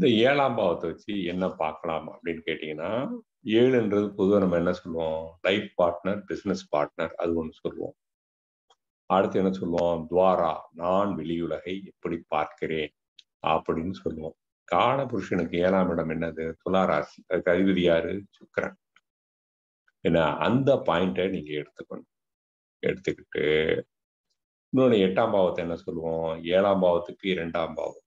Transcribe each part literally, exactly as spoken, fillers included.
இந்த ஏழாம் பாவத்தை வச்சு என்ன பார்க்கலாம் அப்படின்னு கேட்டீங்கன்னா, ஏழுன்றது பொதுவாக நம்ம என்ன சொல்லுவோம், லைஃப் பார்ட்னர், பிஸ்னஸ் பார்ட்னர், அது ஒன்று சொல்லுவோம். அடுத்து என்ன சொல்லுவோம், துவாரா, நான் வெளியுலகை எப்படி பார்க்கிறேன் அப்படின்னு சொல்லுவோம். காலபுருஷனுக்கு ஏழாம் இடம் என்னது, துளாராசி. அதுக்கு அதிபதி யாரு, சுக்கிரன். ஏன்னா அந்த பாயிண்டை நீங்க எடுத்துக்கணும். எடுத்துக்கிட்டு இன்னொன்று எட்டாம் பாவத்தை என்ன சொல்லுவோம், ஏழாம் பாவத்துக்கு இரண்டாம் பாவம்.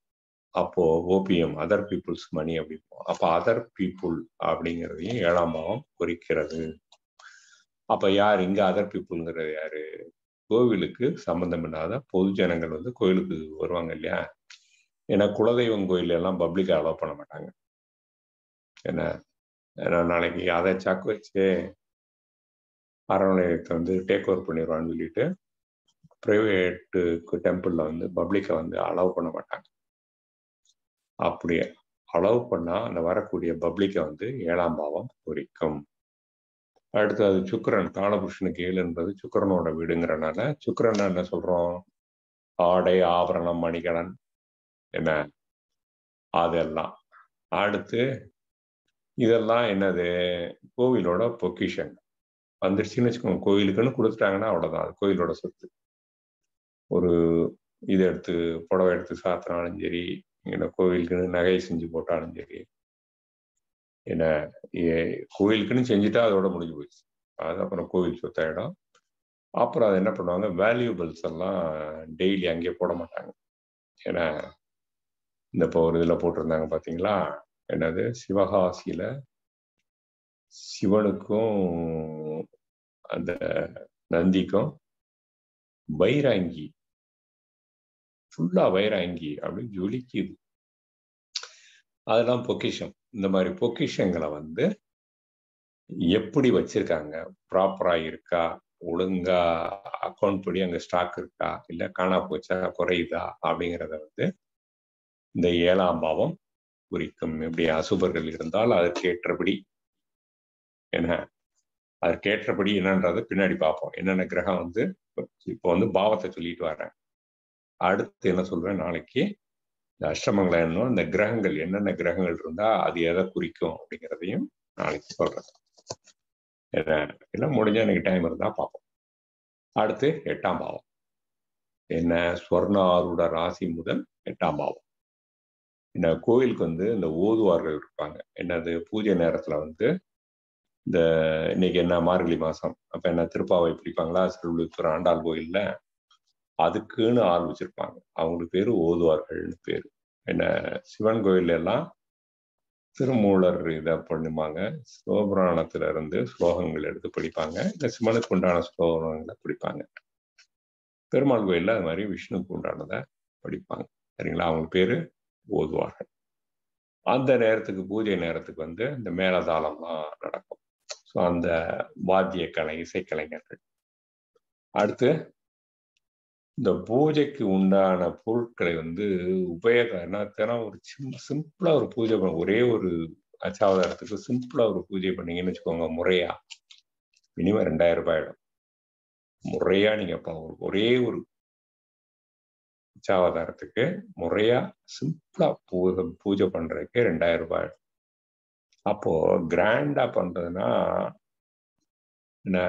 அப்போ ஓபிஎம், அதர் பீப்புள்ஸ் மணி அப்படிப்போம். அப்போ அதர் பீப்புள் அப்படிங்கிறதையும் ஏழாம் பாவம் குறிக்கிறது. அப்போ யார் இங்கே அதர் பீப்புளுங்கிறது யாரு, கோவிலுக்கு சம்மந்தம் இல்லாத பொது ஜனங்கள் வந்து கோயிலுக்கு வருவாங்க இல்லையா. ஏன்னா குலதெய்வம் கோயில் எல்லாம் பப்ளிக்காக அலோவ் பண்ண மாட்டாங்க. ஏன்னா ஏன்னா நாளைக்கு அதை சாக்கு வச்சு அரவணையத்தை வந்து டேக் ஓவர் பண்ணிடுவான்னு சொல்லிட்டு ப்ரைவேட்டுக்கு டெம்பிளில் வந்து பப்ளிக்கை வந்து அலோவ் பண்ண மாட்டாங்க. அப்படி அலோவ் பண்ணால் அந்த வரக்கூடிய பப்ளிக்கை வந்து ஏழாம் பாவம் குறிக்கும். அடுத்து அது சுக்கிரன், காலபுருஷனுக்கு ஏழு என்பது சுக்கிரனோட வீடுங்கிறனால சுக்கிரன் என்ன சொல்கிறோம், ஆடை, ஆபரணம், மணிகலன், என்ன அதெல்லாம். அடுத்து இதெல்லாம் என்னது, கோவிலோட பொக்கிஷன் வந்துருச்சுன்னு வச்சுக்கோங்க. கோயிலுக்குன்னு கொடுத்துட்டாங்கன்னா அவ்வளோதான், அது கோயிலோட சொத்து. ஒரு இதை எடுத்து புடவை எடுத்து சாத்தினாலும் சரி, என்ன கோவிலுக்குன்னு நகை செஞ்சு போட்டாலும் சரி, என்ன கோயிலுக்குன்னு செஞ்சுட்டா அதோட முடிஞ்சு போயிடுச்சு. அது அப்புறம் கோவில் சொத்தாயிடும். அப்புறம் அது என்ன பண்ணுவாங்க, வேல்யூபிள்ஸ் எல்லாம் டெய்லி அங்கேயே போட மாட்டாங்க. ஏன்னா இந்த இப்போ ஒரு இதில் போட்டிருந்தாங்க பார்த்தீங்களா, என்னது சிவகாசியில் சிவனுக்கும் அந்த நந்திக்கும் வைராங்கி, ஃபுல்லா வைராங்கி அப்படி ஜொலிக்குது. அதெல்லாம் பொக்கிஷம். இந்த மாதிரி பொக்கிஷங்களை வந்து எப்படி வச்சிருக்காங்க, ப்ராப்பரா இருக்கா, ஒழுங்கா அக்கௌண்ட் படி அங்கே ஸ்டாக் இருக்கா, இல்லை காணா போச்சா, குறையுதா அப்படிங்கிறத வந்து இந்த ஏழாம் பாவம் குறிக்கும். எப்படி அசுபர்கள் இருந்தால் அதற்கேற்றபடி, என்ன அதற்கேற்றபடி என்னன்றதை பின்னாடி பார்ப்போம். என்னென்ன கிரகம் வந்து இப்போ வந்து பாவத்தை சொல்லிட்டு வரேன். அடுத்து என்ன சொல்றேன், நாளைக்கு இந்த அஷ்டமங்கலம் என்னும் அந்த கிரகங்கள் என்னென்ன கிரகங்கள் இருந்தா அது எதை குறிக்கும் அப்படிங்கிறதையும் நாளைக்கு சொல்றேன். என்ன முடிஞ்சா எனக்கு டைம் இருந்தா பார்ப்போம். அடுத்து எட்டாம் பாவம் என்ன, ஸ்வர்ண ஆரூட ராசி முதல் எட்டாம் பாவம். என்ன கோயிலுக்கு வந்து இந்த ஓதுவார்கள் இருப்பாங்க. என்னது பூஜை நேரத்துல வந்து இந்த இன்னைக்கு என்ன மார்கழி மாசம், அப்ப என்ன திருப்பாவை பிடிப்பாங்களா சிறுவிழுத்துற ஆண்டாள் கோயில்ல, அதுக்குன்னு ஆள் வச்சிருப்பாங்க. அவங்களுக்கு பேரு ஓதுவார்கள்னு பேரு. என்ன சிவன் கோயில்ல எல்லாம் திருமூலர் இதை பண்ணுவாங்க, சிவபுராணத்துல இருந்து ஸ்லோகங்கள் எடுத்து படிப்பாங்க, இந்த சிவனுக்கு உண்டான ஸ்லோகங்களை படிப்பாங்க. பெருமாள் கோயில்ல அது மாதிரி விஷ்ணுக்கு உண்டானதை படிப்பாங்க. சரிங்களா, அவங்க பேரு ஓதுவார்கள். அந்த நேரத்துக்கு பூஜை நேரத்துக்கு வந்து இந்த மேலதாளம்லாம் நடக்கும். ஸோ அந்த வாத்திய கலை, இசைக்கலைஞர்கள். அடுத்து இந்த பூஜைக்கு உண்டான பொருட்களை வந்து உபயோகம் என்னத்தனா, ஒரு சிம் சிம்பிளா ஒரு பூஜை பண்ண, ஒரே ஒரு அச்சாவதாரத்துக்கு சிம்பிளா ஒரு பூஜை பண்ணீங்கன்னு வச்சுக்கோங்க, முறையா மினிமம் ரெண்டாயிரம் ரூபாய் ஆயிடும். முறையா நீங்க ஒரே ஒரு அச்சாவதாரத்துக்கு முறையா சிம்பிளா பூஜை பூஜை பண்றதுக்கு ரெண்டாயிரம் ரூபாய் ஆயிடும். அப்போ கிராண்டா பண்றதுன்னா என்ன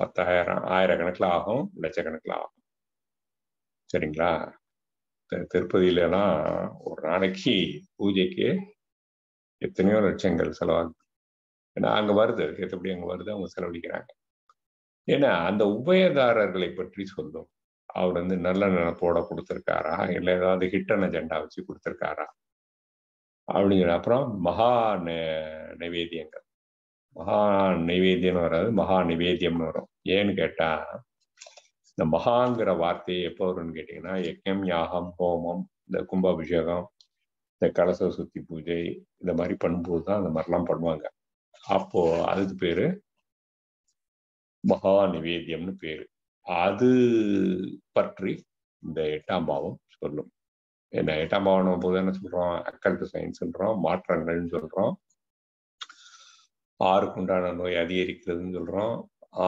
பத்தாயிரம், ஆயிரக்கணக்கில் ஆகும், லட்சக்கணக்கில் ஆகும். சரிங்களா, திருப்பதியிலலாம் ஒரு நாளைக்கு பூஜைக்கு எத்தனையோ லட்சங்கள் செலவாகுது. ஏன்னா அங்கே வருது, எத்தப்படி அங்கே வருது, அவங்க செலவழிக்கிறாங்க. ஏன்னா அந்த உபயதாரர்களை பற்றி சொல்லும். அவர் வந்து நல்ல நினைப்போட கொடுத்துருக்காரா, இல்லை ஏதாவது ஹிட்டன் அஜெண்டா வச்சு கொடுத்துருக்காரா அப்படிங்கிற. அப்புறம் மகா நெ நைவேத்தியங்கள் மகா நைவேத்தியம் வராது, மகா நிவேத்தியம்னு வரும். ஏன்னு கேட்டா, இந்த மகாங்கிற வார்த்தை எப்போ வரும்னு கேட்டீங்கன்னா, யஜ்ஞம், யாகம், ஹோமம், இந்த கும்பாபிஷேகம், இந்த கலச சுத்தி பூஜை, இந்த மாதிரி பண்ணும்போது தான் அந்த மாதிரிலாம் பண்ணுவாங்க. அப்போ அதுக்கு பேரு மகா நிவேத்தியம்னு பேரு. அது பற்றி இந்த எட்டாம் பாவம் சொல்லும். என்ன எட்டாம் பாவம் போது என்ன சொல்றோம், அக்கல்ட் சயின்ஸ்ன்றோம், மாற்றங்கள்னு சொல்றோம், ஆறுக்கு உண்டான நோய் அதிகரிக்கிறதுன்னு சொல்கிறோம்,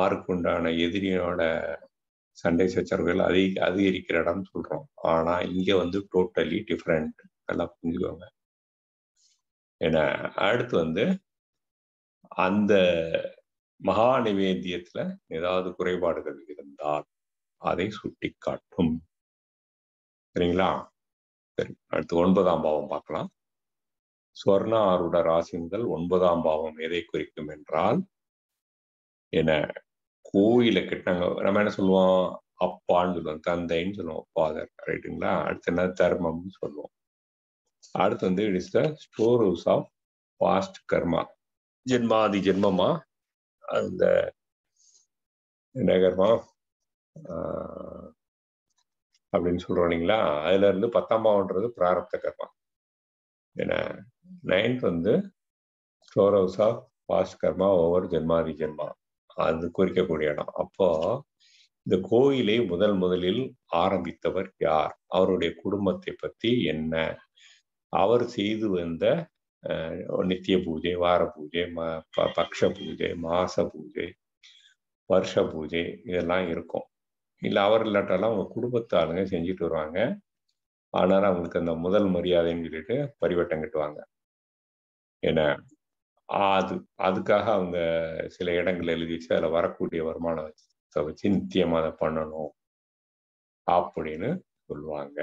ஆறுக்கு உண்டான எதிரியோட சண்டை சச்சரவுகள் அதிக அதிகரிக்கிற இடம்னு சொல்கிறோம். ஆனால் இங்கே வந்து டோட்டலி டிஃப்ரெண்ட். நல்லா புரிஞ்சுக்கோங்க. என அடுத்து வந்து அந்த மகா நிவேத்தியத்துல ஏதாவது குறைபாடுகள் இருந்தால் அதை சுட்டி காட்டும். சரிங்களா? சரி, அடுத்து ஒன்பதாம் பாவம் பார்க்கலாம். ஸ்வர்ண ஆருட ராசிகள் ஒன்பதாம் பாவம் எதை குறிக்கும் என்றால் என கோயிலை கிட்டாங்க. நம்ம என்ன சொல்லுவோம்? அப்பான்னு சொல்லுவோம், தந்தைன்னு சொல்லுவோம், ஃபாதர், ரைட்டுங்களா? அடுத்து என்ன? தர்மம்னு சொல்லுவோம். அடுத்து வந்து it is the store house of past karma. ஜென்மாதி ஜென்மமா அந்த என்ன கர்மா அப்படின்னு சொல்றோம் இல்லைங்களா? அதுல இருந்து பத்தாம் பாவம்ன்றது பிராரப்த கர்மா. ஏன்னா நைன்த் வந்து store house of past karma over ஜென்மாதி ஜென்மா, அது குறிக்கக்கூடிய இடம். அப்போ இந்த கோயிலை முதல் முதலில் ஆரம்பித்தவர் யார்? அவருடைய குடும்பத்தை பற்றி என்ன? அவர் செய்து வந்த நித்திய பூஜை, வார பூஜை, பக்ஷ பூஜை, மாச பூஜை, வருஷ பூஜை இதெல்லாம் இருக்கும். இல்லை அவர் இல்லாட்டாலும் அவங்க குடும்பத்து ஆளுங்க செஞ்சுட்டு வருவாங்க. ஆனாலும் அவங்களுக்கு அந்த முதல் மரியாதைன்னு சொல்லிட்டு பரிவட்டம் கட்டுவாங்க. ஏன்னா அது அதுக்காக அவங்க சில இடங்கள் எழுதி வச்சு அதில் வரக்கூடிய வருமானம் வச்சு வச்சு நித்தியமாக அதை பண்ணணும் அப்படின்னு சொல்லுவாங்க.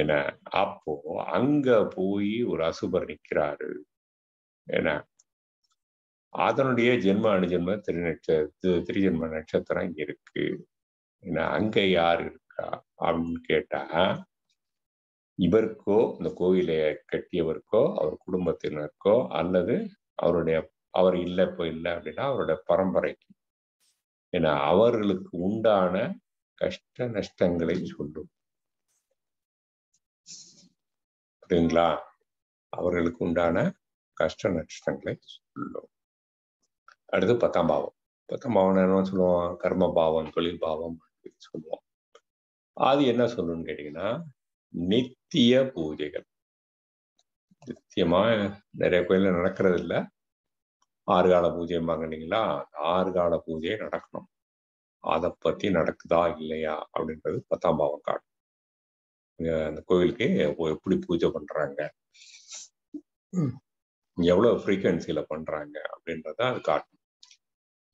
ஏன்னா அப்போ அங்க போய் ஒரு அசுபர் நிற்கிறாரு. ஏன்னா அதனுடைய ஜென்ம அணுஜென்ம திரு நட்சத்திர திருஜென்ம நட்சத்திரம் இருக்கு. ஏன்னா அங்க யார் இருக்கா அப்படின்னு கேட்டா இவருக்கோ இந்த கோயிலை கட்டியவருக்கோ அவர் குடும்பத்தினருக்கோ அல்லது அவருடைய அவர் இல்லை இப்போ இல்லை அப்படின்னா அவருடைய பரம்பரைக்கு. ஏன்னா அவர்களுக்கு உண்டான கஷ்ட நஷ்டங்களை சொல்லும். புரியுங்களா? அவர்களுக்கு உண்டான கஷ்ட நஷ்டங்களை சொல்லும். அடுத்து பத்தாம் பாவம். பத்தாம் பாவம்னா என்ன சொல்லுவோம்? கர்ம பாவம், தொழில் பாவம் சொல்லுவோம். அது என்ன சொல்லணும்னு கேட்டீங்கன்னா நித்திய பூஜைகள். நித்தியமா நிறைய கோயில நடக்கிறது இல்லை, ஆறுகால பூஜைம்பாங்க இல்லைங்களா? ஆறுகால பூஜையை நடக்கணும். அதை பத்தி நடக்குதா இல்லையா அப்படின்றது பத்தாம் பாவம் காட்டும். அந்த கோயிலுக்கு எப்படி பூஜை பண்றாங்க, எவ்வளவு ஃப்ரீக்வன்சியில பண்றாங்க அப்படின்றத அது காட்டும்.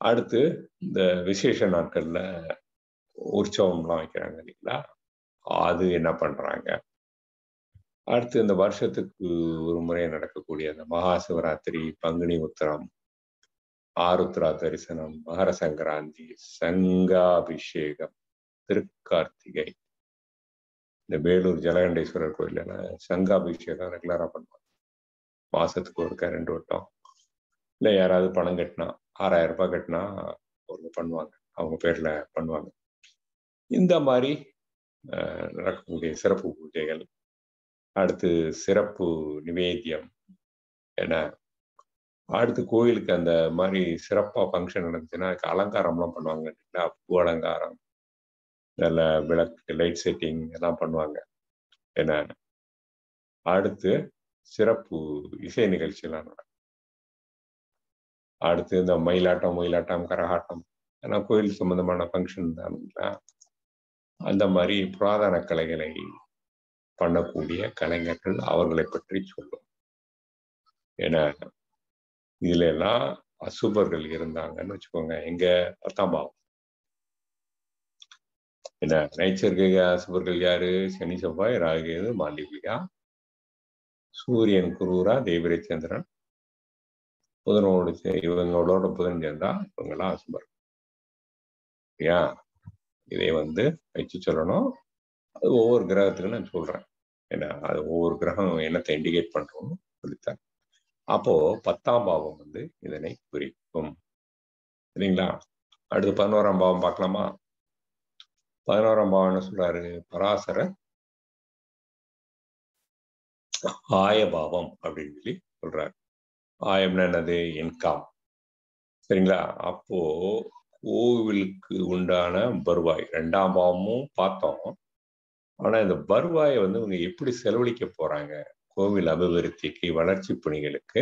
அடுத்து இந்த விசேஷ நாட்கள்ல உற்சவம்லாம் வைக்கிறாங்க இல்லைங்களா? அது என்ன பண்றாங்க? அடுத்து இந்த வருஷத்துக்கு ஒரு முறை நடக்கக்கூடிய அந்த மகா சிவராத்திரி, பங்குனி உத்திரம், ஆருத்ரா தரிசனம், மகர சங்கராந்தி, சங்காபிஷேகம், திருக்கார்த்திகை, இந்த வேலூர் ஜலகண்டேஸ்வரர் கோயிலெல்லாம் சங்காபிஷேகம் ரெகுலராக பண்ணுவாங்க. மாசத்துக்கு ஒருக்க ரெண்டு வட்டம், இல்லை யாராவது பணம் கட்டினா ஆறாயிரம் ரூபாய் கட்டினா அவங்க பண்ணுவாங்க, அவங்க பேர்ல பண்ணுவாங்க. இந்த மாதிரி நடக்கக்கூடிய சிறப்பு பூஜைகள். அடுத்து சிறப்பு நிவேத்தியம். ஏன்னா அடுத்து கோயிலுக்கு அந்த மாதிரி சிறப்பாக ஃபங்க்ஷன் நடந்துச்சுன்னா அதுக்கு அலங்காரம்லாம் பண்ணுவாங்க இல்லைங்களா? பூ அலங்காரம், நல்ல விளக்கு, லைட் செட்டிங் எல்லாம் பண்ணுவாங்க. ஏன்னா அடுத்து சிறப்பு இசை நிகழ்ச்சியெல்லாம் நடக்கும். அடுத்து இந்த மயிலாட்டம், ஒயிலாட்டம், கரகாட்டம், ஏன்னா கோயில் சம்பந்தமான ஃபங்க்ஷன் தான் இல்லைங்களா? அந்த மாதிரி புராதன கலைகளை பண்ணக்கூடிய கலைஞர்கள் அவர்களை பற்றி சொல்லும். ஏன்னா இதுல எல்லாம் அசுபர்கள் இருந்தாங்கன்னு வச்சுக்கோங்க. எங்க? பத்தாம் பாவம். என்ன நைச்சர்கிக அசுபர்கள் யாரு? சனி, செவ்வாய், ராகு, மாலிவிகா, சூரியன் குரூரா, தேவிரை சந்திரன், புதனோடு இவங்களோட புதன் சேர்ந்தா இவங்கெல்லாம் அசுபர்கள். சரியா? இதை வந்து வச்சு சொல்லணும். அது ஒவ்வொரு கிரகத்துக்கு நான் சொல்றேன். ஏன்னா அது ஒவ்வொரு கிரகம் என்னத்தை இண்டிகேட் பண்றோம்னு சொல்லித்தான். அப்போ பத்தாம் பாவம் வந்து இதனை குறிக்கும். சரிங்களா? அடுத்து பதினோராம் பாவம் பார்க்கலாமா? பதினோராம் பாவம் என்ன சொல்றாரு? பராசர ஆய பாவம் அப்படின்னு சொல்லி சொல்றாரு. ஆயம்னா என்னது? இன்கம். சரிங்களா? அப்போ கோவிலுக்கு உண்டான வருவாய். ரெண்டாம் பாவமும் பார்த்தோம். ஆனா இந்த வருவாயை வந்து இவங்க எப்படி செலவழிக்க போறாங்க? கோவில் அபிவிருத்திக்கு, வளர்ச்சி பணிகளுக்கு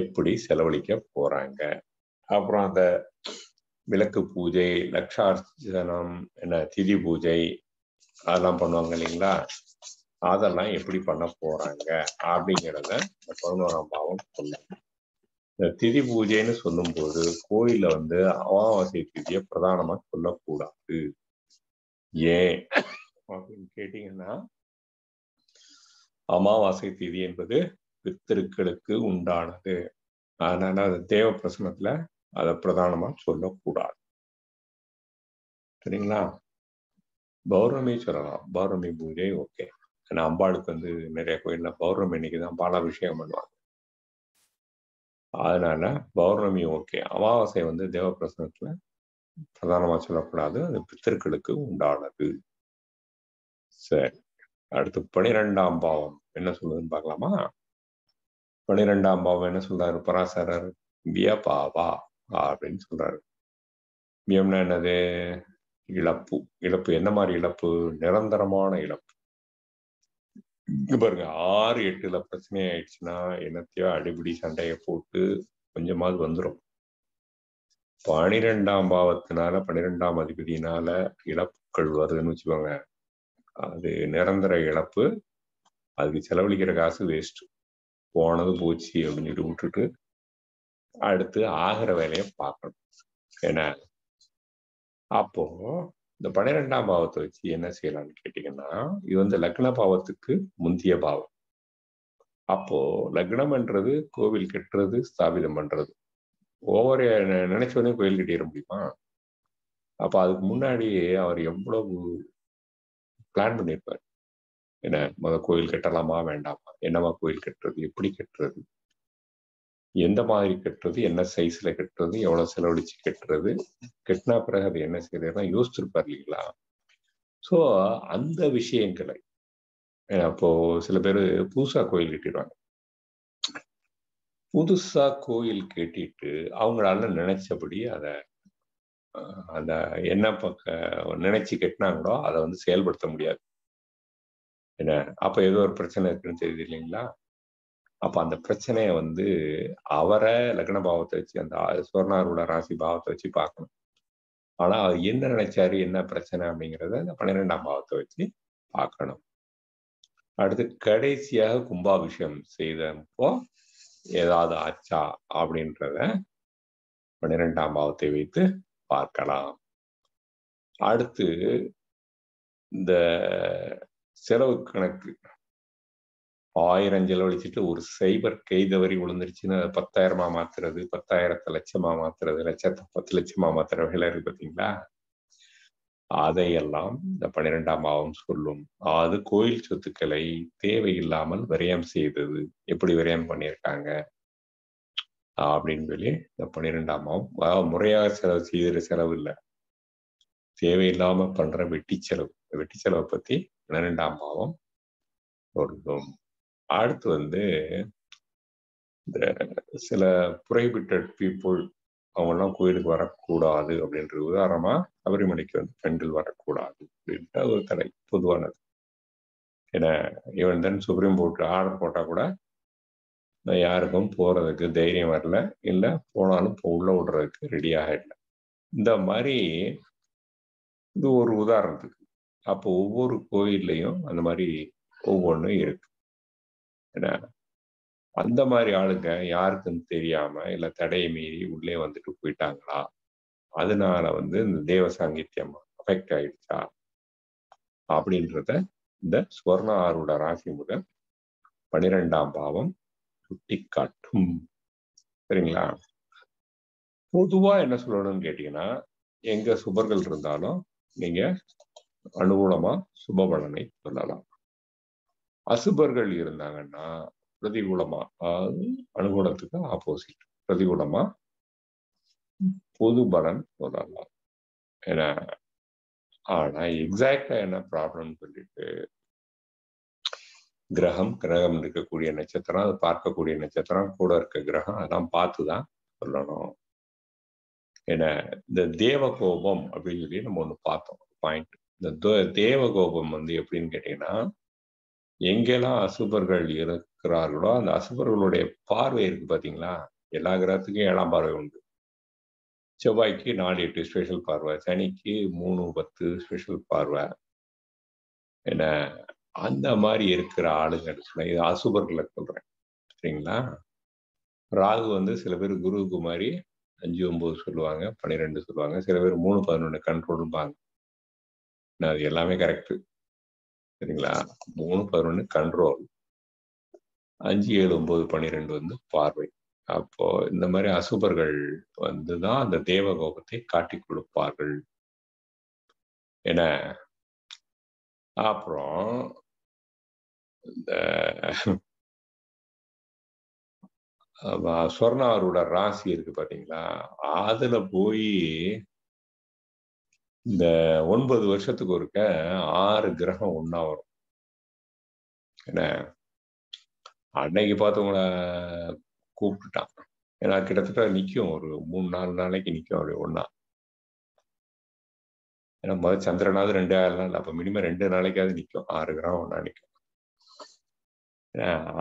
எப்படி செலவழிக்க போறாங்க? அப்புறம் அந்த விளக்கு பூஜை, லட்சார்ச்சனம், என்ன திதி பூஜை அதெல்லாம் பண்ணுவாங்க இல்லைங்களா? அதெல்லாம் எப்படி பண்ண போறாங்க அப்படிங்கிறத இந்த பதினோராம் பாவம் சொல்லுங்க. இந்த திதி பூஜைன்னு சொல்லும்போது கோயில வந்து அமாவாசை திதியை பிரதானமா சொல்லக்கூடாது. ஏன் அப்படின்னு கேட்டீங்கன்னா, அமாவாசை திதி என்பது பித்திருக்களுக்கு உண்டானது. அதனால அது தேவ பிரசனத்துல அதை பிரதானமா சொல்லக்கூடாது. சரிங்களா? பௌர்ணமி சொல்லலாம், பௌர்ணமி பூஜை ஓகே. ஏன்னா அம்பாளுக்கு வந்து நிறைய கோயில்ல பௌர்ணமி இன்னைக்குதான் பாலாபிஷேகம் பண்ணுவாங்க. அதனால பௌர்ணமி ஓகே. அமாவாசை வந்து தேவ பிரசனத்துல பிரதானமா சொல்லக்கூடாது, அது பித்திருக்களுக்கு உண்டானது. சரி, அடுத்து பனிரெண்டாம் பாவம் என்ன சொல்லுதுன்னு பார்க்கலாமா? பனிரெண்டாம் பாவம் என்ன சொல்றாரு பராசரர்? வியபாவா அப்படின்னு சொல்றாரு. வியம்னா என்னது? இழப்பு. இழப்பு என்ன மாதிரி இழப்பு? நிரந்தரமான இழப்பு. இங்க பாருங்க, ஆறு எட்டுல பிரச்சனை ஆயிடுச்சுன்னா என்னத்தையோ அடிபிடி சண்டையை போட்டு கொஞ்சமாவது வந்துடும். பனிரெண்டாம் பாவத்தினால, பனிரெண்டாம் அதிபதியினால இழப்புகள் வருதுன்னு வச்சுக்கோங்க. அது நிரந்தர இழப்பு. அதுக்கு செலவழிக்கிற காசு வேஸ்ட், போனது போச்சு அப்படின்னு சொல்லி விட்டுட்டு அடுத்து ஆகிற வேலையை பார்க்கணும். ஏன்னா அப்போ இந்த பன்னிரெண்டாம் பாவத்தை வச்சு என்ன செய்யலாம்னு கேட்டீங்கன்னா, இது வந்து லக்ன பாவத்துக்கு முந்திய பாவம். அப்போ லக்னம் பண்றது, கோவில் கட்டுறது, ஸ்தாபிதம் பண்றது, ஒவ்வொரு நினைச்சோடனே கோயில் கட்டிட முடியுமா? அப்ப அதுக்கு முன்னாடி அவர் எவ்வளவு பிளான் பண்ணியிருப்பார். என்ன முத கோயில் கட்டலாமா வேண்டாமா, என்னமா கோயில் கட்டுறது, எப்படி கட்டுறது, எந்த மாதிரி கட்டுறது, என்ன சைஸ்ல கட்டுறது, எவ்வளவு செலவழிச்சு கட்டுறது, கட்டினா பிறகு அது என்ன செய்யறதுன்னா யோசிச்சிருப்பார் இல்லைங்களா? ஸோ அந்த விஷயங்களை அப்போ சில பேர் புதுசா கோயில் கட்டிடுவாங்க. புதுசா கோயில் கட்டிட்டு அவங்களால நினைச்சபடி அதை அந்த என்ன பக்க நினைச்சு கட்டினாங்களோ அதை வந்து செயல்படுத்த முடியாது. என்ன அப்ப ஏதோ ஒரு பிரச்சனை இருக்குன்னு தெரியுது இல்லைங்களா? அப்ப அந்த பிரச்சனைய வந்து அவரை லக்ன பாவத்தை வச்சு, அந்த சுவர்ணாரோட ராசி பாவத்தை வச்சு பார்க்கணும். ஆனா அவர் என்ன நினைச்சாரு, என்ன பிரச்சனை அப்படிங்கிறத அந்த பன்னிரெண்டாம் பாவத்தை வச்சு பார்க்கணும். அடுத்து கடைசியாக கும்பாபிஷேகம் செய்தப்போ ஏதாவது ஆச்சா அப்படின்றத பன்னிரெண்டாம் பாவத்தை வைத்து பார்க்கலாம். அடுத்து இந்த செலவு கணக்கு, ஆயிரம் செலவழிச்சுட்டு ஒரு சைபர் கை தவறி விழுந்துருச்சுன்னு அதை பத்தாயிரமா மாத்துறது, பத்தாயிரத்தை லட்சமா மாத்துறது, லட்சத்தை பத்து லட்சமா மாத்துற வகையில இருக்கு பார்த்தீங்களா? அதையெல்லாம் இந்த பன்னிரெண்டாம் பாவம் சொல்லும். அது கோயில் சொத்துக்களை தேவையில்லாமல் விரயம் செய்தது, எப்படி விரயம் பண்ணியிருக்காங்க அப்படின்னு சொல்லி இந்த பன்னிரெண்டாம் பாவம். முறையாக செலவு செய்கிற செலவு இல்லை, தேவையில்லாம பண்ற வெட்டி செலவு, வெட்டி செலவை பத்தி பன்னிரெண்டாம் பாவம் சொல்லும். அடுத்து வந்து இந்த சில புரைபிட்டட் பீப்புள் அவங்கெல்லாம் கோயிலுக்கு வரக்கூடாது அப்படின்ற உதாரணமா சபரிமலைக்கு வந்து பெண்கள் வரக்கூடாது அப்படின்ற ஒரு தடை பொதுவானது. ஏன்னா இவன் தான் சுப்ரீம் கோர்ட் ஆர்டர் போட்டா கூட யாருக்கும் போறதுக்கு தைரியம் வரல, இல்லை போனாலும் உள்ள விடுறதுக்கு ரெடியாக இல்லை. இந்த மாதிரி இது ஒரு உதாரணத்துக்கு. அப்போ ஒவ்வொரு கோயில்லையும் அந்த மாதிரி ஒவ்வொன்றும் இருக்கு. ஏன்னா அந்த மாதிரி ஆளுங்க யாருக்குன்னு தெரியாம இல்ல தடையை மீறி உள்ளே வந்துட்டு போயிட்டாங்களா, அதனால வந்து இந்த தேவ சாங்கித்யம் அஃபெக்ட் ஆயிடுச்சா அப்படின்றத இந்த சுவர்ண ஆரோட ராசி முதல் பனிரெண்டாம் பாவம் சுட்டி காட்டும். சரிங்களா? பொதுவா என்ன சொல்லணும்னு கேட்டீங்கன்னா, எங்க சுபர்கள் இருந்தாலும் நீங்க அனுகூலமா சுபபலனை சொல்லலாம். அசுபர்கள் இருந்தாங்கன்னா பிரதிகூலமா, அதாவது அனுகூலத்துக்கு ஆப்போசிட் பிரதிகூலமா பொது பலன் சொல்லலாம். ஏன்னா ஆனா எக்ஸாக்டா என்ன ப்ராப்ளம் சொல்லிட்டு கிரகம், கிரகம் இருக்கக்கூடிய நட்சத்திரம், அது பார்க்கக்கூடிய நட்சத்திரம், கூட இருக்க கிரகம், அதெல்லாம் பார்த்துதான் சொல்லணும். ஏன்னா இந்த தேவ கோபம் அப்படின்னு சொல்லி நம்ம ஒண்ணு பார்த்தோம் பாயிண்ட். இந்த தேவ கோபம் வந்து எப்படின்னு கேட்டீங்கன்னா, எங்கெல்லாம் அசுபர்கள் இருக்கிறார்களோ அந்த அசுபர்களுடைய பார்வை இருக்கு பார்த்தீங்களா? எல்லா கிரகத்துக்கும் ஏழாம் பார்வை உண்டு. செவ்வாய்க்கு நாலு எட்டு ஸ்பெஷல் பார்வை, சனிக்கு மூணு பத்து ஸ்பெஷல் பார்வை. என்ன அந்த மாதிரி இருக்கிற ஆளுங்கள், நான் இது அசுபர்களை சொல்கிறேன் சரிங்களா, ராகு வந்து சில பேர் குருவுக்கு மாதிரி அஞ்சு ஒம்பது சொல்லுவாங்க, பன்னிரெண்டு சொல்லுவாங்க, சில பேர் மூணு பதினொன்று கண்ட்ரோல்பாங்க. நான் அது எல்லாமே கரெக்டு சரிங்களா. மூணு பதினொன்று கண்ட்ரோல், அஞ்சு ஏழு ஒம்பது பன்னிரெண்டு வந்து பார்வை. அப்போ இந்த மாதிரி அசுபர்கள் வந்து தான் அந்த தேவ கோபத்தை காட்டி கொடுப்பார்கள் என. அப்புறம் இந்த சொர்ணாரோட ராசி இருக்கு பாத்தீங்களா, அதுல போய் இந்த ஒன்பது வருஷத்துக்கு ஒருக்க ஆறு கிரகம் ஒன்னா வரும். என்ன அன்னைக்கு பார்த்தவங்கள கூப்பிட்டுட்டான், ஏன்னா கிட்டத்தட்ட நிற்கும் ஒரு மூணு நாலு நாளைக்கு நிற்கும் அப்படி ஒன்னா. ஏன்னா முதல் சந்திரனாவது ரெண்டு ஆறு நாள், அப்போ மினிமம் ரெண்டு நாளைக்காவது நிற்கும், ஆறு கிரகம் ஒன்னா நிற்கும்.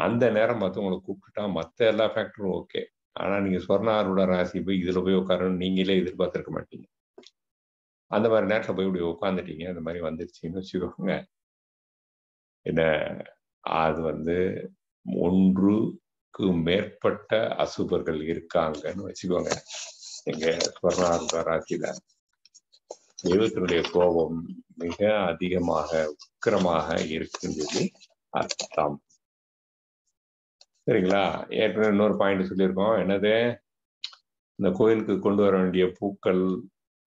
அந்த நேரம் பார்த்து உங்களை கூப்பிட்டுட்டா மற்ற எல்லா ஃபேக்டரும் ஓகே, ஆனால் நீங்கள் சொர்ணாரோட ராசி போய் இதில் போய் உட்காரணும் நீங்களே எதிர்பார்த்துருக்க மாட்டீங்க. அந்த மாதிரி நேரத்தில் போய் இப்படி உட்காந்துட்டீங்க, அந்த மாதிரி வந்துருச்சின்னு வச்சுக்கோங்க. என்ன அது வந்து ஒன்றுக்கு மேற்பட்ட அசுபர்கள் இருக்காங்கன்னு வச்சுக்கோங்க எங்க சொர்ணாரோட ராசியில. தெய்வத்தினுடைய கோபம் மிக அதிகமாக உக்கிரமாக இருக்குன்றது அர்த்தம் சரிங்களா. ஏற்கனவே இன்னொரு பாயிண்ட் சொல்லியிருக்கோம், என்னது இந்த கோயிலுக்கு கொண்டு வர வேண்டிய பூக்கள்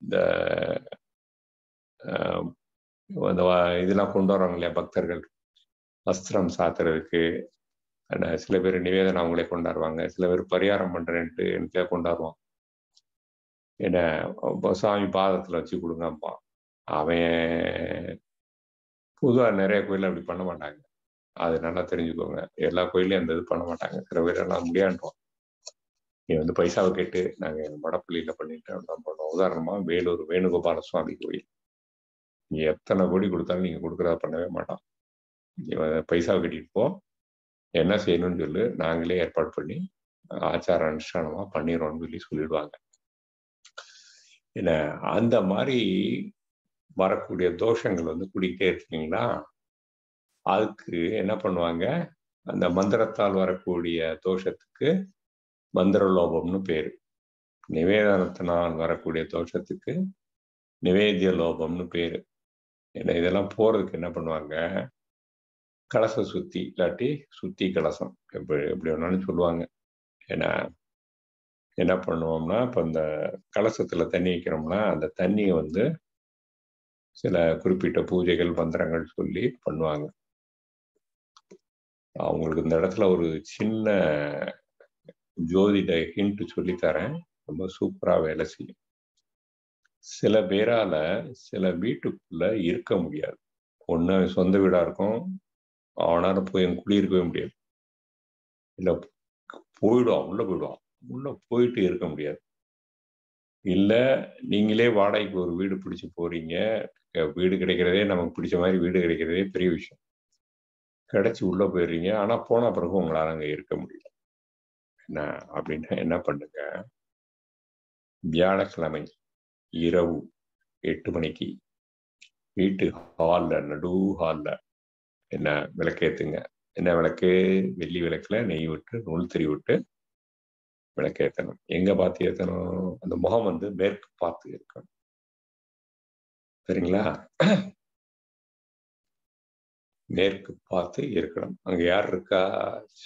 இந்த இதெல்லாம் கொண்டு வராங்க இல்லையா பக்தர்கள், வஸ்திரம் சாத்துறதுக்கு. சில பேர் நிவேதனம் அவங்களே கொண்டாடுவாங்க, சில பேர் பரிகாரம் பண்ணுறேன்ட்டு எனக்கே கொண்டாடுவான். என்ன சாமி பாதத்தில் வச்சு கொடுங்கப்பா. அவன் பொதுவாக நிறைய கோயிலில் அப்படி பண்ண மாட்டாங்க, அது நல்லா தெரிஞ்சுக்கோங்க. எல்லா கோயிலையும் அந்த இது பண்ண மாட்டாங்க, சில பேர் எல்லாம் முடியாண்டோம். நீ வந்து பைசாவை கேட்டு நாங்கள் எங்கள் மடப்பள்ளியில் பண்ணிட்டு எல்லாம் பண்ணோம். உதாரணமாக வேலூர் வேணுகோபால சுவாமி கோயில், நீ எத்தனை கோடி கொடுத்தாலும் நீங்கள் கொடுக்குறத பண்ணவே மாட்டோம். நீ பைசாவை கட்டிட்டு போ, என்ன செய்யணும்னு சொல்லி நாங்களே ஏற்பாடு பண்ணி ஆச்சார அனுஷ்டானமாக பண்ணிடுறோம்னு சொல்லி சொல்லிடுவாங்க. ஏன்னா அந்த மாதிரி வரக்கூடிய தோஷங்கள் வந்து கூடிக்கிட்டே இருக்கீங்களா, அதுக்கு என்ன பண்ணுவாங்க, அந்த மந்திரத்தால் வரக்கூடிய தோஷத்துக்கு மந்திரலோபம்னு பேர், நிவேதனத்தினால் வரக்கூடிய தோஷத்துக்கு நிவேதிய லோபம்னு பேர். ஏன்னா இதெல்லாம் போகிறதுக்கு என்ன பண்ணுவாங்க, கலச சுத்தி இல்லாட்டி சுத்தி கலசம் எப்படி எப்படி வேணாலும் சொல்லுவாங்க. ஏன்னா என்ன பண்ணுவோம்னா, இப்போ இந்த கலசத்தில் தண்ணி வைக்கிறோம்னா அந்த தண்ணியை வந்து சில குறிப்பிட்ட பூஜைகள் மந்திரங்கள் சொல்லி பண்ணுவாங்க. அவங்களுக்கு இந்த இடத்துல ஒரு சின்ன ஜோதிட ஹிண்ட் சொல்லித்தரேன், ரொம்ப சூப்பராக வேலை செய்யும். சில பேரால சில வீட்டுக்குள்ள இருக்க முடியாது, ஒன்று சொந்த வீடாக இருக்கும், அவனால் போய் குடியிருக்கவே முடியாது, இல்லை போயிடுவான் உள்ளே போயிடுவான் உள்ளே போயிட்டு இருக்க முடியாது. இல்லை நீங்களே வாடகைக்கு ஒரு வீடு பிடிச்சி போறீங்க, வீடு கிடைக்கிறதே நமக்கு பிடிச்ச மாதிரி வீடு கிடைக்கிறதே பெரிய விஷயம், கிடைச்சி உள்ளே போயிடுறீங்க, ஆனால் போன பிறகு உங்களால் அங்கே இருக்க முடியல. என்ன அப்படின்னா என்ன பண்ணுங்க, வியாழக்கிழமை இரவு எட்டு மணிக்கு வீட்டு ஹாலில் நடு ஹாலில் என்ன விளக்கேற்றுங்க. என்ன விளக்கு, வெள்ளி விளக்கில் நெய் விட்டு நூல் திரி விட்டு விளக்கு ஏற்றணும். எங்கே பார்த்து ஏற்றணும், அந்த முகம் வந்து மேற்கு பார்த்து இருக்கணும் சரிங்களா, மேற்கு பார்த்து இருக்கணும். அங்கே யார் இருக்கா,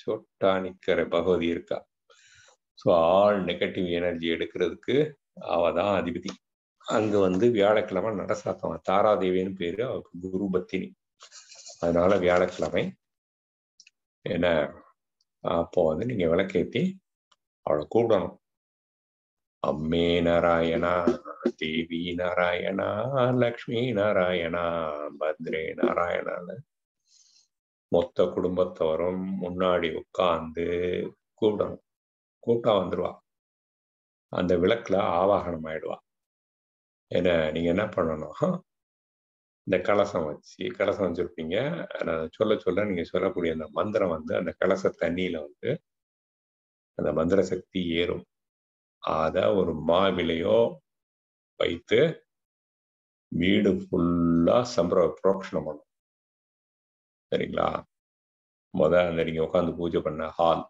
சொட்டா நிற்கிற பகவதி இருக்கா. ஸோ ஆல் நெகட்டிவ் எனர்ஜி எடுக்கிறதுக்கு அவ தான் அதிபதி. அங்கே வந்து வியாழக்கிழமை நடசாத்தவங்க, தாராதேவின்னு பேர், அவருக்கு குரு பத்தினி. அதனால வியாழக்கிழமை என்ன அப்போ வந்து நீங்கள் விளக்கேற்றி அவளை கூப்பிடணும். அம்மே நாராயணா, தேவி நாராயணா, லக்ஷ்மி நாராயணா, பத்ரே நாராயணான்னு மொத்த குடும்பத்தவரும் முன்னாடி உட்காந்து கூப்பிடணும். கூப்பிட்டா வந்துடுவா, அந்த விளக்குல ஆவாகனம் ஆயிடுவா. ஏன்னா நீங்க என்ன பண்ணணும், இந்த கலசம் வச்சு கலசம் வச்சுருப்பீங்க, நான் சொல்ல சொல்ல நீங்க சொல்லக்கூடிய அந்த மந்திரம் வந்து அந்த கலச தண்ணியில வந்து அந்த மந்திர சக்தி ஏறும். அதை ஒரு மாவிலையோ வைத்து வீடு ஃபுல்லாக சம்பிர புரோக்ஷணம் பண்ணும். சரிங்களா. முதல் அந்த நீங்கள் உட்காந்து பூஜை பண்ண ஹால்,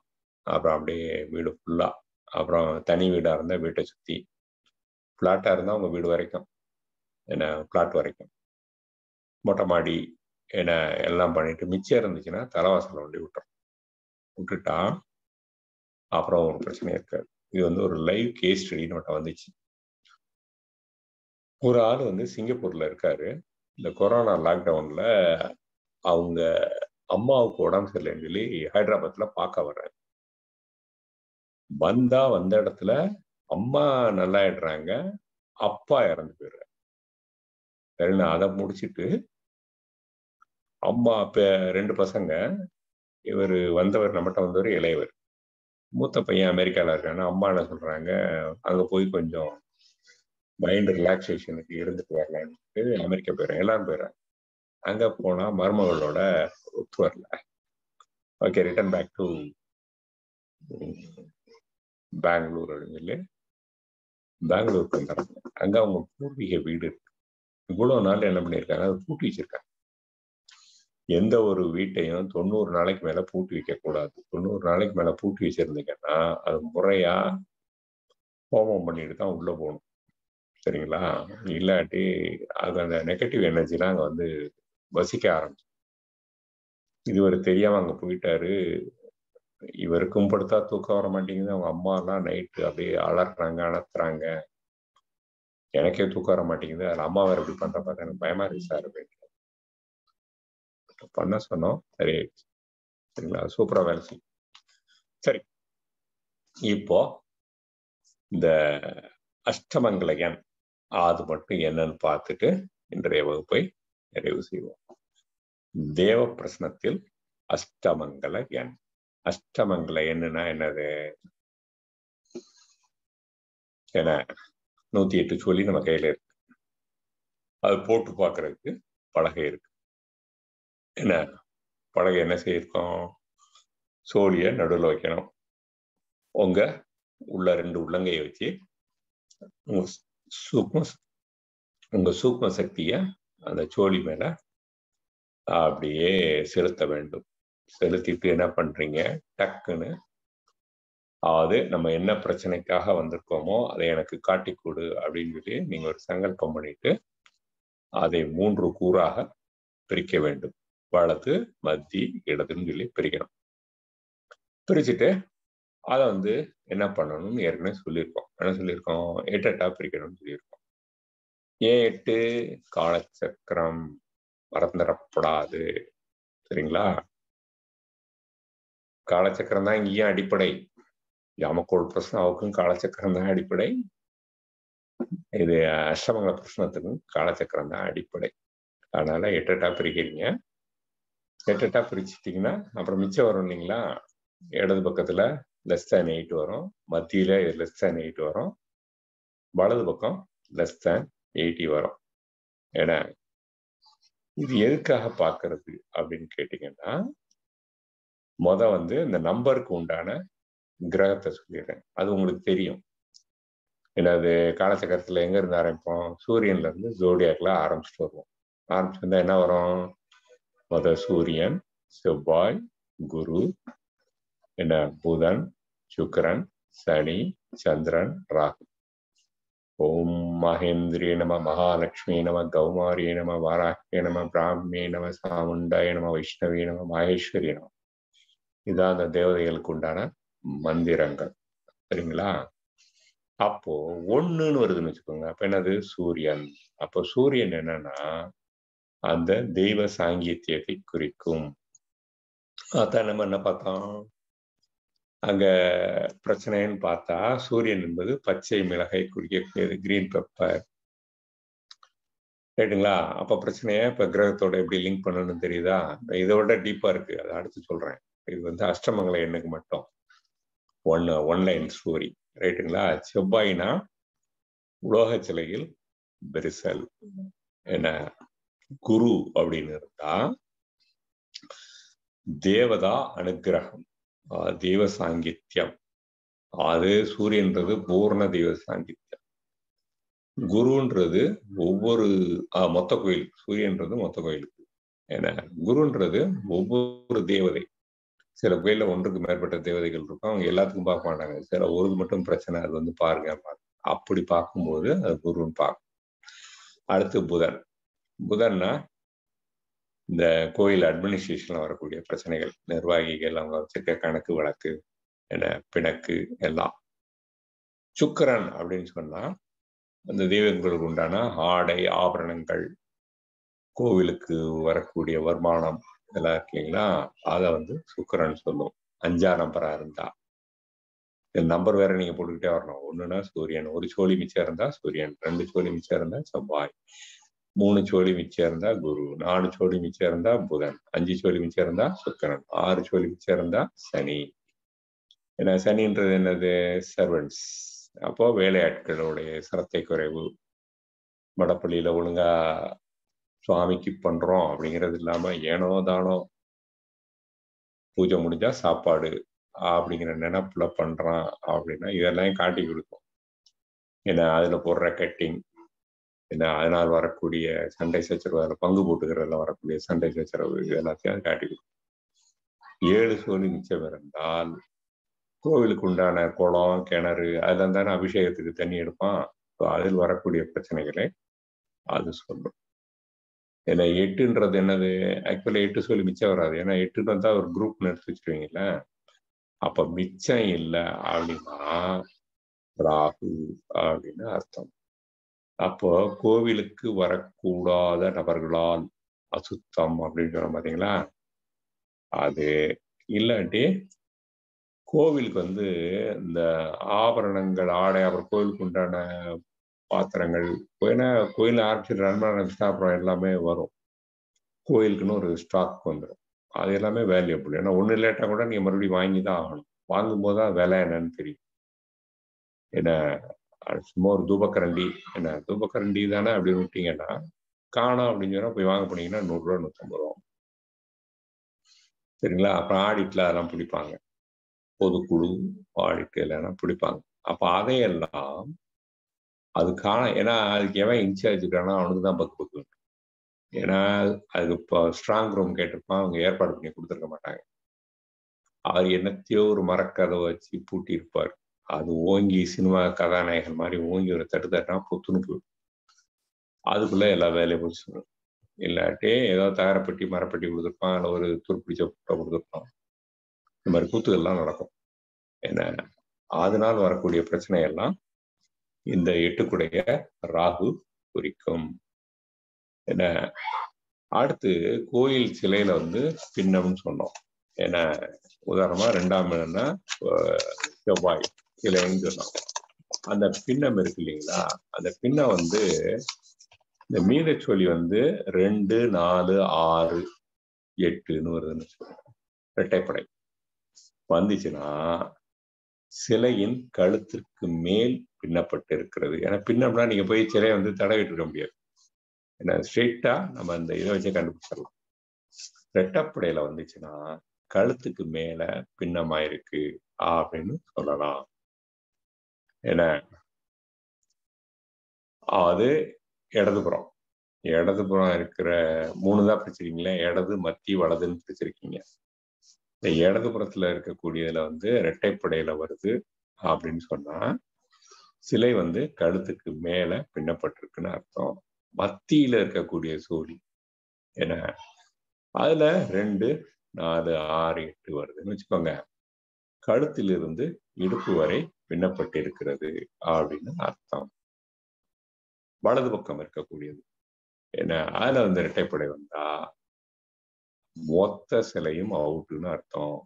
அப்புறம் அப்படியே வீடு ஃபுல்லாக, அப்புறம் தனி வீடாக இருந்தால் வீட்டை சுற்றி, ஃப்ளாட்டாக இருந்தால் உங்கள் வீடு வரைக்கும் என்ன ஃப்ளாட் வரைக்கும், மொட்டை மாடி என்ன எல்லாம் பண்ணிட்டு மிச்சம் இருந்துச்சுன்னா தலைவாசலை வண்டி விட்டுறோம். விட்டுட்டா அப்புறம் ஒரு பிரச்சனையும் இருக்காது. இது வந்து ஒரு லைவ் கேஸ் ஸ்டடின்னு ஒட்ட வந்துச்சு. ஒரு ஆள் வந்து சிங்கப்பூர்ல இருக்காரு. இந்த கொரோனா லாக்டவுன்ல அவங்க அம்மாவுக்கு உடம்பு சரியில்லைன்னு சொல்லி ஹைதராபாத்ல பார்க்க வர்றாரு. வந்தா வந்த இடத்துல அம்மா நல்லா ஆயிடுறாங்க, அப்பா இறந்து போயிடுறாரு. சரிண்ணா, அதை முடிச்சுட்டு அம்மா இப்போ ரெண்டு பசங்க, இவர் வந்தவர் நம்மகிட்ட வந்தவர் இளையவர், மூத்த பையன் அமெரிக்காவில் இருக்காங்கன்னா அம்மா என்ன சொல்கிறாங்க, அங்கே போய் கொஞ்சம் மைண்ட் ரிலாக்ஸேஷனுக்கு இருந்துட்டு வரலான்ட்டு அமெரிக்கா போயிடுறாங்க. எல்லாரும் போயிடுறாங்க. அங்கே போனால் மருமகளோட ஒத்து வரல. Okay, return back to Bangalore அப்படின்னு சொல்லி பெங்களூருக்கு வந்துடுறாங்க. அங்கே அவங்க பூர்வீக வீடு இருக்கு. இவ்வளோ நாள் என்ன பண்ணியிருக்காங்க, அதை பூட்டி வச்சிருக்காங்க. எந்த ஒரு வீட்டையும் தொண்ணூறு நாளைக்கு மேல பூட்டி வைக்க கூடாது. தொண்ணூறு நாளைக்கு மேல பூட்டி வச்சிருந்தீங்கன்னா அது முறையா ஹோமம் பண்ணிட்டு தான் உள்ள போகணும். சரிங்களா, இல்லாட்டி அது அந்த நெகட்டிவ் எனர்ஜிலாம் அங்கே வந்து வசிக்க ஆரம்பிச்சு. இதுவரை தெரியாம அங்கே போயிட்டாரு. இவருக்கும் படுத்தா தூக்கம் வர மாட்டேங்குது. அவங்க அம்மா எல்லாம் நைட்டு அப்படியே அலறாங்க, அலத்துறாங்க. எனக்கே தூக்கம் வர மாட்டேங்குது, அதில் அம்மா வேற எப்படி பண்ற பார்த்தா எனக்கு பயமா இருக்கு சார் அப்படின்னு பண்ண சொன்னோம். சரி, சரிங்களா, சூப்பரா வேலை செய்யும். சரி, இப்போ இந்த அஷ்டமங்கல யன் அது மட்டும் என்னன்னு பார்த்துட்டு இன்றைய வகுப்பை நிறைவு செய்வோம். தேவ பிரஸ்னத்தில் அஷ்டமங்கல யன். அஷ்டமங்கல என்னன்னா என்னது? என்ன நூத்தி எட்டு சொல்லி நம்ம கையில இருக்கு, அது போட்டு பார்க்கறதுக்கு பலகை இருக்கு. என்ன பலகை என்ன செய்யிருக்கோம்? சோழியை நடுவில் வைக்கணும். உங்கள் உள்ள ரெண்டு உள்ளங்கையை வச்சு உங்கள் சூக்ம உங்கள் சூக்ம சக்தியை அந்த சோழி மேலே அப்படியே செலுத்த வேண்டும். செலுத்திட்டு என்ன பண்ணுறீங்க, டக்குன்னு அது நம்ம என்ன பிரச்சனைக்காக வந்திருக்கோமோ அதை எனக்கு காட்டிக்கொடு அப்படின்னு சொல்லி நீங்கள் ஒரு சங்கல்பம் பண்ணிட்டு அதை மூன்று கூறாக பிரிக்க வேண்டும். வலது, மத்தி, இடதுன்னு சொல்லி பிரிக்கணும். பிரிச்சுட்டு அதை வந்து என்ன பண்ணணும்னு ஏற்கனவே சொல்லியிருக்கோம். என்ன சொல்லியிருக்கோம்? எட்டு எட்டா பிரிக்கணும்னு சொல்லியிருக்கோம். ஏன் எட்டு? காலச்சக்கரம் மறந்துடப்படாது. சரிங்களா, காலச்சக்கரம் தான் இங்கேயும் அடிப்படை. யாமக்கோள் பிரஸ்னாவுக்கும் காலச்சக்கரம் தான் அடிப்படை. இது அஷ்டமங்கல பிரஸ்னத்துக்கும் காலச்சக்கரம் தான் அடிப்படை. அதனால எட்டு எட்டா பிரிக்கிறீங்க. எட்டெட்டா பிரிச்சுட்டிங்கன்னா அப்புறம் மிச்சம் வரும் இல்லைங்களா? இடது பக்கத்தில் லெஸ் தேன் எயிட் வரும், மத்தியில் லெஸ் தேன் எயிட் வரும், வலது பக்கம் லெஸ் தேன் எயிட்டி வரும். ஏன்னா இது எதுக்காக பார்க்கறது அப்படின்னு கேட்டிங்கன்னா, மொதல் வந்து இந்த நம்பருக்கு உண்டான கிரகத்தை சொல்லிடுறேன். அது உங்களுக்கு தெரியும். ஏன்னா அது காலச்சக்கரத்தில் எங்கேருந்து ஆரம்பிப்போம்? சூரியன்லேருந்து ஜோடியாக்கில் ஆரம்பிச்சுட்டு வருவோம். ஆரம்பிச்சு வந்தால் என்ன வரும்? மத சூரியன், செவ்வாய், குரு, என்ன புதன், சுக்கிரன், சனி, சந்திரன், ராகு. ஓம் மகேந்திரிய நம, மகாலட்சுமி நம, கௌமாரிய நம, வாராகிய நம, பிராமியே நம, சாமுண்டாய நம, வைஷ்ணவிய நம, மகேஸ்வரிய நம. இதான் அந்த தேவதைகளுக்கு உண்டான மந்திரங்கள். சரிங்களா, அப்போ ஒண்ணுன்னு வருதுன்னு வச்சுக்கோங்க. அப்ப என்னது? சூரியன். அப்போ சூரியன் என்னன்னா அந்த தெய்வ சாங்கியத்தை குறிக்கும். அதான் நம்ம என்ன பார்த்தோம், அங்க பிரச்சனைன்னு பார்த்தா சூரியன் என்பது பச்சை மிளகை குறிக்கக்கூடியது, கிரீன் பெப்பர். ரைட்டுங்களா, அப்ப பிரச்சனைய இப்ப கிரகத்தோட எப்படி லிங்க் பண்ணணும்னு தெரியுதா? இதோட டீப்பா இருக்கு, அதை அடுத்து சொல்றேன். இது வந்து அஷ்டமங்கல எண்ணுக்கு மட்டும் ஒன்னு ஒன்லைன் ஸ்டோரி. ரைட்டுங்களா, செவ்வாய்னா உலோக சிலையில் பெரிசல். என்ன குரு அப்படின்னு இருந்தா தேவதா அனுகிரகம், தெய்வ சாங்கித்யம். அது சூரியன்றது பூர்ண தெய்வ சாங்கித்யம். குருன்றது ஒவ்வொரு மொத்த கோயில், சூரியன்றது மொத்த கோயிலுக்கு, ஏன்னா குருன்றது ஒவ்வொரு தேவதை, சில கோயிலில் ஒன்றுக்கு மேற்பட்ட தேவதைகள் இருக்கும், அவங்க எல்லாத்துக்கும் பார்க்க மாட்டாங்க, சில ஒரு மட்டும் பிரச்சனை அது வந்து பாருங்க, அப்படி பார்க்கும்போது அது குருன்னு பார்க்கும். அடுத்து புதன். புதன்னா இந்த கோயில் அட்மினிஸ்ட்ரேஷன்ல வரக்கூடிய பிரச்சனைகள், நிர்வாகிகள் அவங்க வச்சிருக்க கணக்கு வழக்கு என்ன பிணக்கு எல்லாம். சுக்கிரன் அப்படின்னு சொன்னா அந்த தெய்வங்களுக்கு உண்டான ஆடை ஆபரணங்கள், கோவிலுக்கு வரக்கூடிய வருமானம் இதெல்லாம் இருக்கீங்களா, அதை வந்து சுக்கிரன் சொல்லும். அஞ்சா நம்பரா இருந்தா நம்பர் வேற நீங்க போட்டுக்கிட்டே வரணும். ஒண்ணுன்னா சூரியன், ஒரு சோழி மிச்சம் இருந்தா சூரியன், ரெண்டு சோழி மிச்சம் இருந்தா செவ்வாய், மூணு சோழி மிச்சம் இருந்தா குரு, நாலு சோழி மிச்சம் இருந்தா புதன், அஞ்சு சோழி மிச்சம் இருந்தா சுக்கிரன், ஆறு சோழி மிச்சம் இருந்தா சனி. ஏன்னா சனின்றது என்னது? சர்வன்ட்ஸ். அப்போ வேலையாட்களுடைய சிரத்தை குறைவு, மடப்பள்ளியில ஒழுங்கா சுவாமிக்கு பண்றோம் அப்படிங்கிறது இல்லாம ஏனோ தானோ பூஜை முடிஞ்சா சாப்பாடு அப்படிங்கிற நினைப்புல பண்றான் அப்படின்னா இதெல்லாம் காட்டி கொடுக்கும். ஏன்னா அதுல போடுற கட்டிங், ஏன்னா அதனால் வரக்கூடிய சண்டை சச்சரவு, அதில் பங்கு போட்டுக்கிறதுல வரக்கூடிய சண்டை சச்சரவு இது எல்லாத்தையும் அது காட்டி கொடுக்கும். ஏழு சோழி மிச்சம் இருந்தால் கோவிலுக்கு உண்டான குளம் கிணறு அதில் தானே அபிஷேகத்துக்கு தண்ணி எடுப்பான், ஸோ அதில் வரக்கூடிய பிரச்சனைகளை அது சொல்லும். ஏன்னா எட்டுன்றது என்னது? ஆக்சுவலா எட்டு சோழி மிச்சம் வராது, ஏன்னா எட்டுன்னு வந்தால் ஒரு குரூப் எடுத்து வச்சுருவீங்கல்ல, அப்போ மிச்சம் இல்லை அப்படின்னா ராகு அப்படின்னு அர்த்தம். அப்போ கோவிலுக்கு வரக்கூடாத நபர்களால் அசுத்தம் அப்படின்னு சொல்ல பார்த்தீங்களா அது. இல்லாட்டி கோவிலுக்கு வந்து இந்த ஆபரணங்கள் ஆடை அப்புறம் கோவிலுக்கு உண்டான பாத்திரங்கள், ஏன்னா கோயில் ஆரம்பிச்சு ரன் பண்ண ஆரம்பிச்சு எல்லாமே வரும், கோயிலுக்குன்னு ஒரு ஸ்டாக் வந்துடும், அது எல்லாமே வேல்யூபிள். ஏன்னா ஒன்று லேட்டாக கூட நீங்கள் மறுபடியும் வாங்கி தான் ஆகணும், வாங்கும்போது தான் விலை என்னன்னு தெரியும். ஏன்னா சும்மா ஒரு தூபக்கரண்டி, என்ன தூபக்கரண்டி தானே அப்படின்னு விட்டீங்கன்னா காணும் அப்படின்னு சொன்னா போய் வாங்க போனீங்கன்னா நூறுரூவா நூற்றம்பது ரூபா சரிங்களா. அப்புறம் ஆடிட்டில் அதெல்லாம் பிடிப்பாங்க, பொதுக்குழு ஆடிட்டு இல்லைன்னா பிடிப்பாங்க. அப்போ அதையெல்லாம் அது காண, ஏன்னா அதுக்கு எவன் இன்சார்ஜ் இருக்கானா அவனுக்கு தான் பக்கு பக்கு. ஏன்னா அதுக்கு இப்போ ஸ்ட்ராங் ரூம் கேட்டிருப்பான், அவங்க ஏற்பாடு பண்ணி கொடுத்துருக்க மாட்டாங்க, அவர் என்னத்தையோ ஒரு மரக்கதை வச்சு பூட்டியிருப்பார், அது ஓங்கி சினிமா கதாநாயகன் மாதிரி ஓங்கி ஒரு தட்டு தட்டினா பொத்துன்னு போயிடும், அதுக்குள்ள எல்லா வேலையும் போச்சு. இல்லாட்டி ஏதோ தகரப்பட்டி மரப்பட்டி கொடுத்துருப்பான், இல்லை ஒரு துருப்பிடிச்ச புட்டை கொடுத்துருப்பான், இந்த மாதிரி கூத்துக்கள்லாம் நடக்கும். ஏன்னா அதனால் வரக்கூடிய பிரச்சனையெல்லாம் இந்த எட்டுக்குடைய ராகு குறிக்கும். ஏன்னா அடுத்து கோயில் சிலையில வந்து பின்னம்னு சொன்னோம். ஏன்னா உதாரணமா ரெண்டாம் இடம்னா செவ்வாய் சிலைன்னு சொன்னோம். அந்த பின்னம் இருக்கு இல்லைங்களா, அந்த பின்னம் வந்து இந்த மீதச்சொலி வந்து ரெண்டு நாலு ஆறு எட்டுன்னு வருதுன்னு சொல்லுவாங்க. இரட்டைப்படை வந்துச்சுன்னா சிலையின் கழுத்திற்கு மேல் பின்னப்பட்டு இருக்கிறது. ஏன்னா பின்னம்னா நீங்க போய் சிலையை வந்து தடவிட்டு இருக்க முடியாது, ஏன்னா ஸ்ட்ரெயிட்டா நம்ம அந்த இதை வச்சே கண்டுபிடிச்சிடலாம். ரெட்டப்படையில வந்துச்சுன்னா கழுத்துக்கு மேல பின்னமாயிருக்கு அப்படின்னு சொல்லலாம். ஏன்னா அது இடதுபுறம், இடதுபுறம் இருக்கிற மூணு தான் பிரிச்சிருக்கீங்களே, இடது மத்தி வலதுன்னு பிரிச்சிருக்கீங்க. இந்த இடதுபுறத்துல இருக்கக்கூடியதுல வந்து இரட்டைப்படையில வருது அப்படின்னு சொன்னா சிலை வந்து கழுத்துக்கு மேல பின்னப்பட்டிருக்குன்னு அர்த்தம். மத்தியில இருக்கக்கூடிய சோழி ஏன்னா அதுல ரெண்டு நாலு ஆறு எட்டு வருதுன்னு வச்சுக்கோங்க, கழுத்திலிருந்து இடுப்பு வரை பின்னப்பட்டு இருக்கிறது அப்படின்னு அர்த்தம். வலது பக்கம் இருக்கக்கூடியது ஏன்னா அதுல வந்து இரட்டைப்படை வந்தா மொத்த சிலையும் அவுட்டுன்னு அர்த்தம்.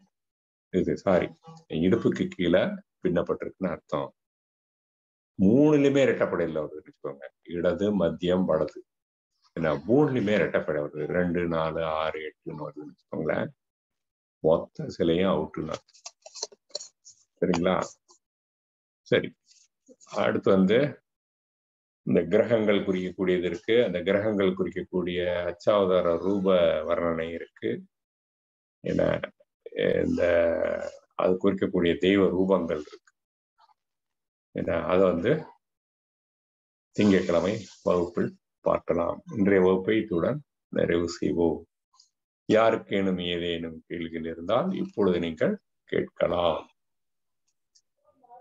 இது சாரி இடுப்புக்கு கீழே பின்னப்பட்டிருக்குன்னு அர்த்தம். மூணுலையுமே இரட்டைப்படையில் வருதுன்னு வச்சுக்கோங்க, இடது மத்தியம் வலது, ஏன்னா மூணுலையுமே இரட்டைப்படை வருது, ரெண்டு நாலு ஆறு எட்டுன்னு வருதுன்னு வச்சுக்கோங்களேன், மொத்த சிலையும் அவுட்டுன்னு அர்த்தம் சரிங்களா. சரி, அடுத்து வந்து இந்த கிரகங்கள் குறிக்கக்கூடியது இருக்கு, அந்த கிரகங்கள் குறிக்கக்கூடிய அச்சாவதார ரூப வர்ணனை இருக்கு. ஏன்னா இந்த அது குறிக்கக்கூடிய தெய்வ ரூபங்கள் இருக்கு. ஏன்னா அதை வந்து திங்கட்கிழமை வகுப்பில் பார்க்கலாம். இன்றைய வகுப்பை இத்துடன் நிறைவு செய்வோம். யாருக்கேனும் ஏதேனும் கேள்விகள் இருந்தால் இப்பொழுது நீங்கள் கேட்கலாம்.